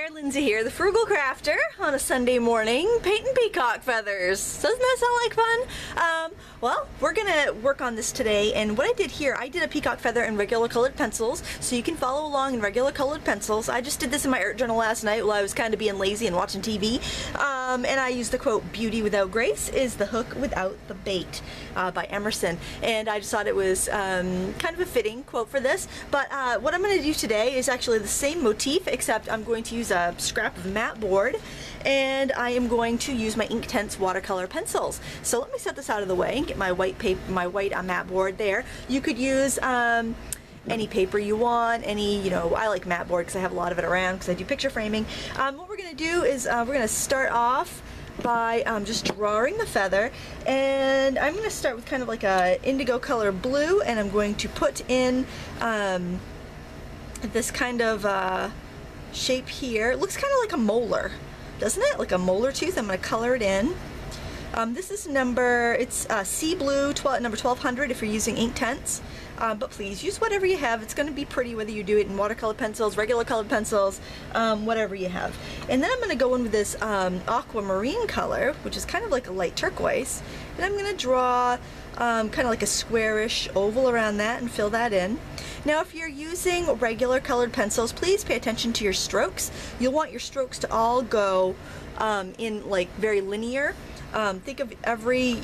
there, Lindsay here, the Frugal Crafter, on a Sunday morning, painting peacock feathers. Doesn't that sound like fun? Well, we're gonna work on this today, and what I did here, I did a peacock feather in regular colored pencils, so you can follow along in regular colored pencils. I just did this in my art journal last night while I was kind of being lazy and watching TV, and I used the quote, "Beauty without grace is the hook without the bait," by Emerson, and I just thought it was kind of a fitting quote for this, but what I'm gonna do today is actually the same motif, except I'm going to use a scrap of mat board, and I am going to use my Inktense watercolor pencils. So let me set this out of the way and get my white paper, my white mat board there. You could use any paper you want, any, I like mat board because I have a lot of it around because I do picture framing. What we're going to do is we're going to start off by just drawing the feather, and I'm going to start with kind of like a indigo color blue, and I'm going to put in this kind of shape here. It looks kind of like a molar, doesn't it? Like a molar tooth. I'm going to color it in. This is number, it's Sea Blue, number 1200 if you're using Inktense, but please use whatever you have. It's going to be pretty whether you do it in watercolor pencils, regular colored pencils, whatever you have. And then I'm going to go in with this aquamarine color, which is kind of like a light turquoise, and I'm going to draw kind of like a squarish oval around that and fill that in. Now if you're using regular colored pencils, please pay attention to your strokes. You'll want your strokes to all go in like very linear. Think of every,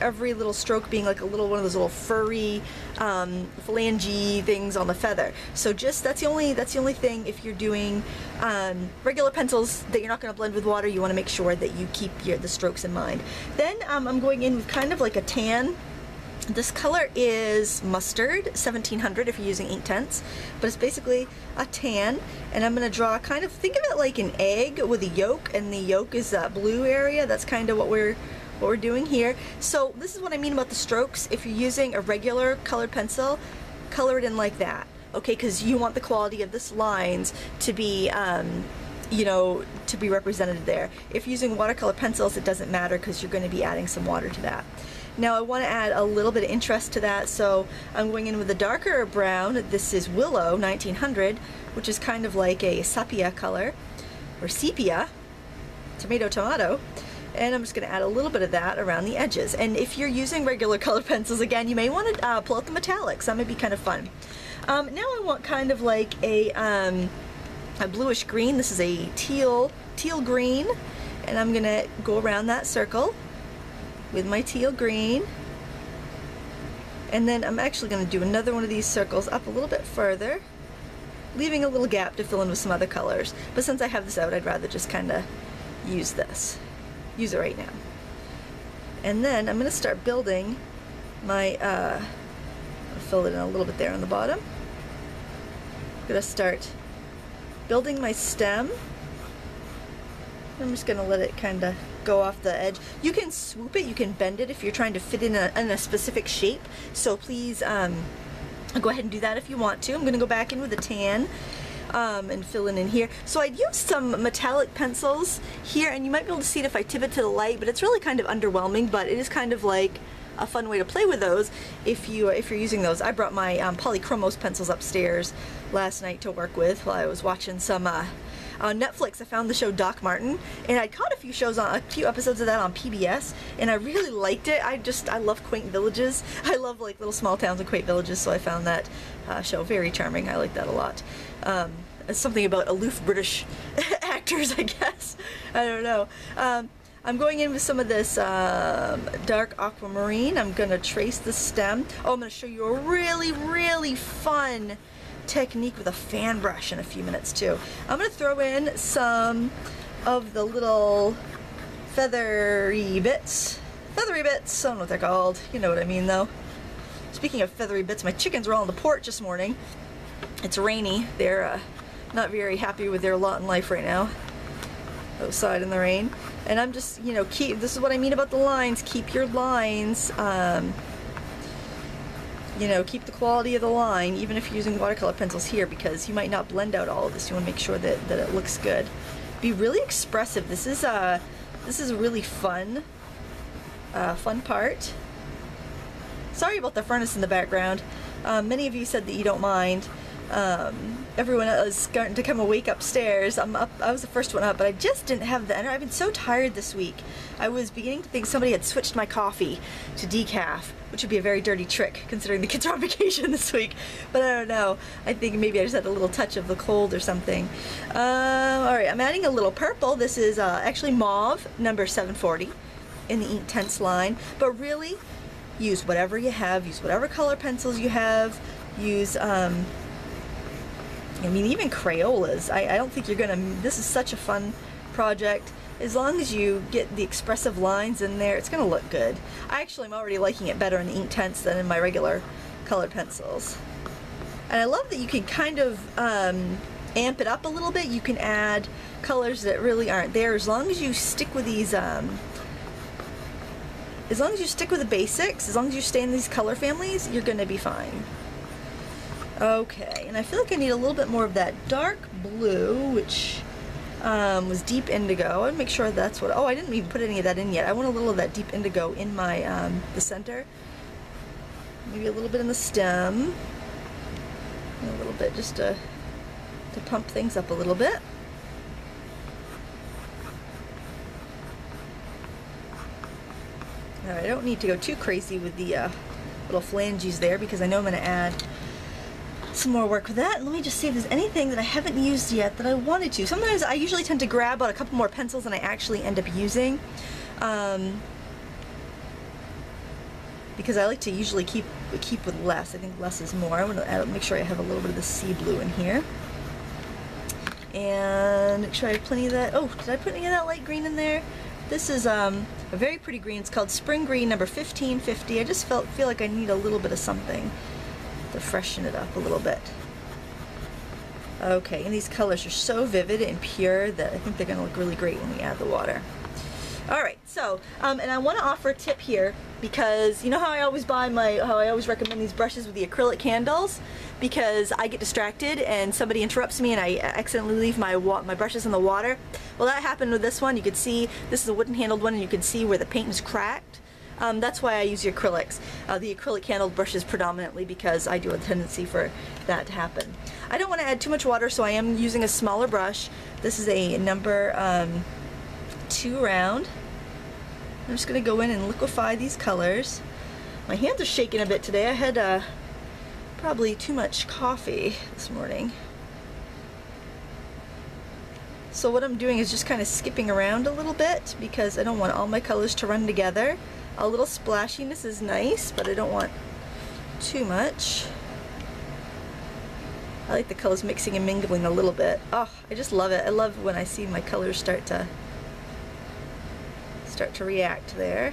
every little stroke being like a little one of those little furry, flangey things on the feather. So just that's the only thing. If you're doing regular pencils that you're not going to blend with water, you want to make sure that you keep the strokes in mind. Then I'm going in with kind of like a tan. This color is mustard, 1700 if you're using Inktense, but it's basically a tan, and I'm going to draw kind of, think of it like an egg with a yolk, and the yolk is that blue area. That's kind of what we're doing here. So this is what I mean about the strokes. If you're using a regular colored pencil, color it in like that, okay? Because you want the quality of this lines to be, to be represented there. If you're using watercolor pencils, it doesn't matter because you're going to be adding some water to that. Now I want to add a little bit of interest to that, so I'm going in with a darker brown. This is Willow 1900, which is kind of like a sepia color, or sepia, tomato, tomato. And I'm just going to add a little bit of that around the edges. And if you're using regular colored pencils, again, you may want to pull out the metallics. That might be kind of fun. Now I want kind of like a bluish green. This is a teal green, and I'm going to go around that circle with my teal green, and then I'm actually going to do another one of these circles up a little bit further, leaving a little gap to fill in with some other colors, but since I have this out, I'd rather just kind of use it right now. And then I'm going to start building my I'll fill it in a little bit there on the bottom. I'm going to start building my stem. I'm just going to let it kind of go off the edge. You can swoop it, you can bend it if you're trying to fit in a specific shape, so please go ahead and do that if you want to. I'm going to go back in with a tan and fill in here. So I'd used some metallic pencils here, and you might be able to see it if I tip it to the light, but it's really kind of underwhelming, but it is kind of like a fun way to play with those if you're using those. I brought my Polychromos pencils upstairs last night to work with while I was watching some on Netflix. I found the show Doc Martin, and I caught a few episodes of that on PBS, and I really liked it. I love quaint villages. I love like little small towns and quaint villages, so I found that show very charming. I like that a lot. It's something about aloof British actors, I guess. I don't know. I'm going in with some of this dark aquamarine. I'm going to trace the stem. Oh, I'm going to show you a really, really fun technique with a fan brush in a few minutes too. I'm going to throw in some of the little feathery bits. Feathery bits, I don't know what they're called. You know what I mean though. Speaking of feathery bits, my chickens were all on the porch this morning. It's rainy. They're not very happy with their lot in life right now. Outside in the rain. And I'm just, this is what I mean about the lines. Keep your lines, keep the quality of the line, even if you're using watercolor pencils here, because you might not blend out all of this. You want to make sure that it looks good. Be really expressive. This is a really fun, fun part. Sorry about the furnace in the background. Many of you said that you don't mind. everyone is starting to come awake upstairs. I was the first one up, but I just didn't have the energy. I've been so tired this week. I was beginning to think somebody had switched my coffee to decaf, which would be a very dirty trick considering the kids are on vacation this week. But I don't know. I think maybe I just had a little touch of the cold or something. Alright, I'm adding a little purple. This is actually mauve, number 740 in the Inktense line. But really, use whatever you have. Use whatever color pencils you have. Use... I mean, even Crayolas. I don't think you're gonna, this is such a fun project. As long as you get the expressive lines in there, it's gonna look good. I actually am already liking it better in the Inktense than in my regular colored pencils. And I love that you can kind of amp it up a little bit. You can add colors that really aren't there. As long as you stick with these, as long as you stick with the basics, as long as you stay in these color families, you're gonna be fine. Okay, and I feel like I need a little bit more of that dark blue, which was deep indigo. I'll make sure that's what, oh, I didn't even put any of that in yet. I want a little of that deep indigo in my, the center. Maybe a little bit in the stem. And a little bit just to pump things up a little bit. All right, I don't need to go too crazy with the little flanges there because I know I'm gonna add some more work with that. Let me just see if there's anything that I haven't used yet that I wanted to. Sometimes I usually tend to grab out a couple more pencils than I actually end up using because I like to usually keep with less. I think less is more. I want to make sure I have a little bit of the sea blue in here and make sure I have plenty of that. Oh, did I put any of that light green in there? This is a very pretty green. It's called Spring Green, number 1550. I just feel like I need a little bit of something to freshen it up a little bit. Okay, and these colors are so vivid and pure that I think they're gonna look really great when we add the water. Alright, so, and I wanna offer a tip here because you know how I always recommend these brushes with the acrylic handles? Because I get distracted and somebody interrupts me and I accidentally leave my brushes in the water. Well, that happened with this one. You could see, this is a wooden handled one and you can see where the paint is cracked. That's why I use the acrylics. The acrylic handled brushes predominantly because I do have a tendency for that to happen. I don't want to add too much water, so I am using a smaller brush. This is a number 2 round. I'm just going to go in and liquefy these colors. My hands are shaking a bit today. I had probably too much coffee this morning. So what I'm doing is just kind of skipping around a little bit because I don't want all my colors to run together. A little splashiness is nice, but I don't want too much. I like the colors mixing and mingling a little bit. Oh, I just love it. I love when I see my colors start to react there.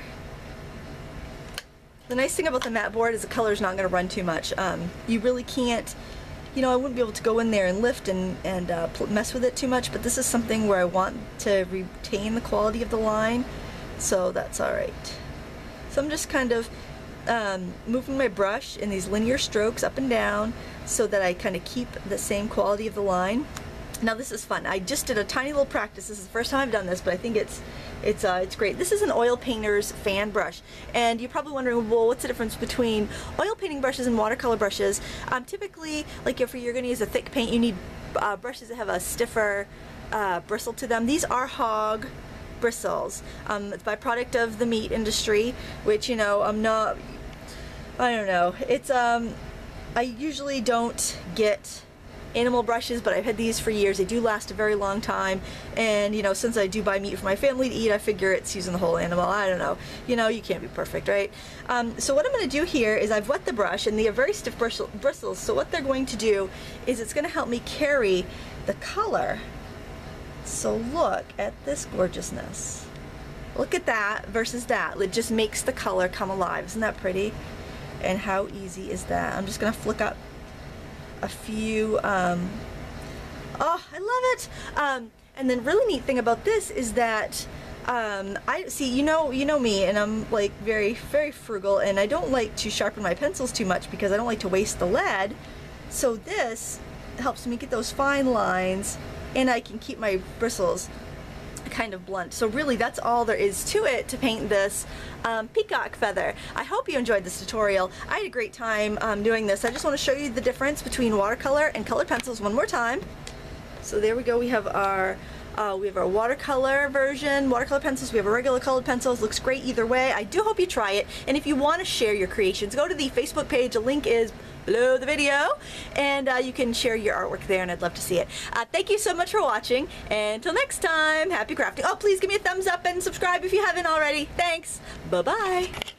The nice thing about the matte board is the color's not going to run too much. You really can't, you know, I wouldn't be able to go in there and lift and mess with it too much, but this is something where I want to retain the quality of the line, so that's alright. So I'm just kind of moving my brush in these linear strokes up and down so that I kind of keep the same quality of the line. Now this is fun. I just did a tiny little practice. This is the first time I've done this, but I think it's great. This is an oil painter's fan brush, and you're probably wondering, well, what's the difference between oil painting brushes and watercolor brushes? Typically, like if you're going to use a thick paint, you need brushes that have a stiffer bristle to them. These are hog bristles. It's a byproduct of the meat industry, which, you know, I don't know. It's, I usually don't get animal brushes, but I've had these for years. They do last a very long time, and, you know, since I do buy meat for my family to eat, I figure it's using the whole animal. I don't know. You know, you can't be perfect, right? So what I'm going to do here is I've wet the brush, and they are very stiff bristles, so what they're going to do is it's going to help me carry the color. So look at this gorgeousness. Look at that versus that. It just makes the color come alive. Isn't that pretty? And how easy is that? I'm just going to flick up a few. Oh, I love it. And then really neat thing about this is that I see, you know me, and I'm like very, very frugal, and I don't like to sharpen my pencils too much because I don't like to waste the lead. So this helps me get those fine lines, and I can keep my bristles kind of blunt. So really that's all there is to it to paint this peacock feather. I hope you enjoyed this tutorial. I had a great time doing this. I just want to show you the difference between watercolor and colored pencils one more time. So there we go, we have our watercolor version, watercolor pencils, we have our regular colored pencils, looks great either way. I do hope you try it, and if you want to share your creations, go to the Facebook page, the link is below the video, and you can share your artwork there, and I'd love to see it. Thank you so much for watching, and until next time, happy crafting. Oh, please give me a thumbs up and subscribe if you haven't already. Thanks, bye-bye.